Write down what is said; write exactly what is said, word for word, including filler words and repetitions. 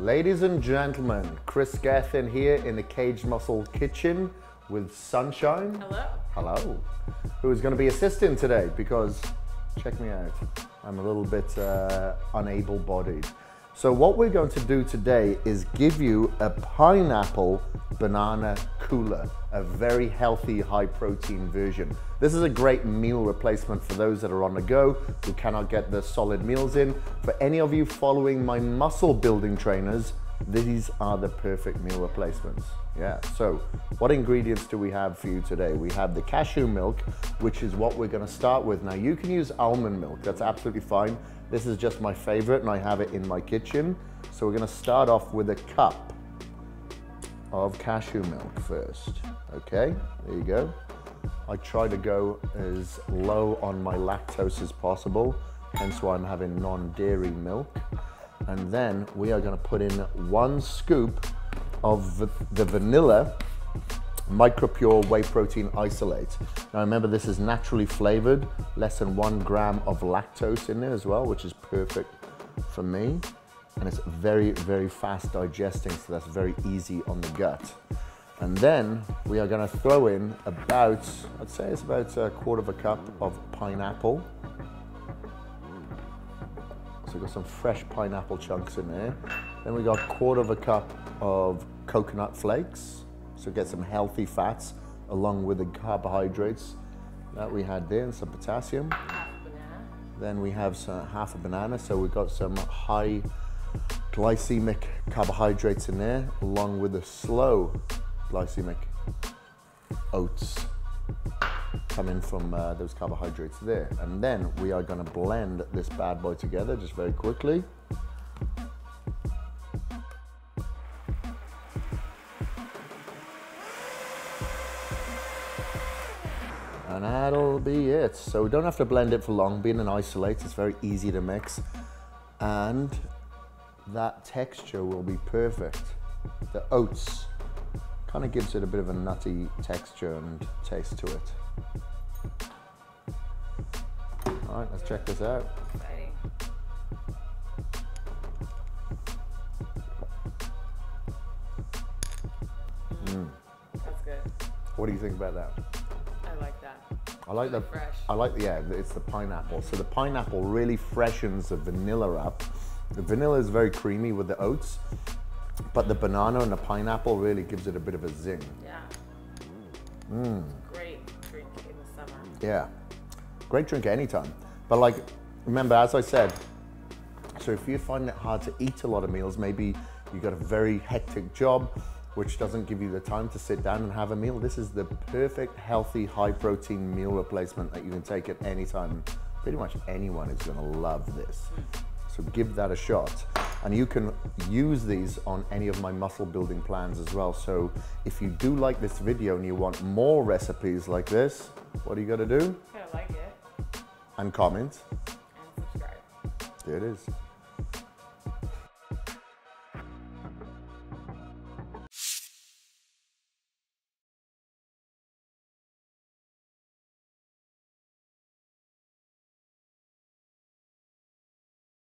Ladies and gentlemen, Chris Gethin here in the Kaged Muscle Kitchen with Sunshine. Hello. Hello. Who is going to be assisting today because, check me out, I'm a little bit uh, unable-bodied. So what we're going to do today is give you a pineapple banana cooler, a very healthy, high-protein version. This is a great meal replacement for those that are on the go, who cannot get the solid meals in. For any of you following my muscle building trainers, these are the perfect meal replacements. Yeah, so what ingredients do we have for you today? We have the cashew milk, which is what we're gonna start with. Now you can use almond milk, that's absolutely fine. This is just my favorite and I have it in my kitchen. So we're gonna start off with a cup of cashew milk first. Okay, there you go. I try to go as low on my lactose as possible, hence why I'm having non-dairy milk. And then we are gonna put in one scoop of the vanilla Micropure Whey Protein Isolate. Now remember, this is naturally flavored, less than one gram of lactose in there as well, which is perfect for me. And it's very, very fast digesting, so that's very easy on the gut. And then we are gonna throw in about, I'd say it's about a quarter of a cup of pineapple. So we've got some fresh pineapple chunks in there. Then we got a quarter of a cup of coconut flakes. So get some healthy fats along with the carbohydrates that we had there and some potassium. Half a banana. Then we have some, half a banana. So we've got some high glycemic carbohydrates in there along with the slow glycemic oats coming from uh, those carbohydrates there. And then we are gonna blend this bad boy together just very quickly. And that'll be it. So we don't have to blend it for long. Being an isolate, it's very easy to mix. And that texture will be perfect. The oats kind of gives it a bit of a nutty texture and taste to it. All right, let's check this out. Exciting. Mm. That's good. What do you think about that? I like that. I like really the fresh. I like the yeah. It's the pineapple. So the pineapple really freshens the vanilla up. The vanilla is very creamy with the oats, but the banana and the pineapple really gives it a bit of a zing. Yeah. Mm. Great drink in the summer. Yeah. Great drink anytime. But like, remember, as I said, so if you find it hard to eat a lot of meals, maybe you got a very hectic job, which doesn't give you the time to sit down and have a meal, this is the perfect, healthy, high-protein meal replacement that you can take at any time. Pretty much anyone is gonna love this. So give that a shot. And you can use these on any of my muscle building plans as well. So if you do like this video and you want more recipes like this, what do you gotta do? Gotta like it. And comment. And subscribe. There it is.